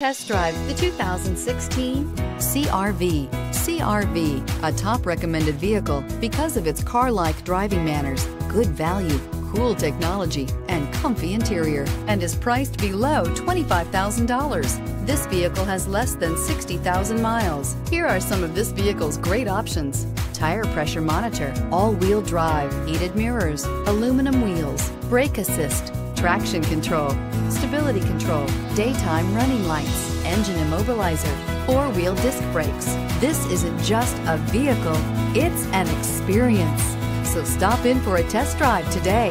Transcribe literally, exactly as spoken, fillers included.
Test drive the two thousand sixteen C R V. C R V, a top recommended vehicle because of its car-like driving manners, good value, cool technology, and comfy interior, and is priced below twenty-five thousand dollars. This vehicle has less than sixty thousand miles. Here are some of this vehicle's great options: tire pressure monitor, all-wheel drive, heated mirrors, aluminum wheels, brake assist, traction control, stability control, daytime running lights, engine immobilizer, four-wheel disc brakes. This isn't just a vehicle, it's an experience. So stop in for a test drive today.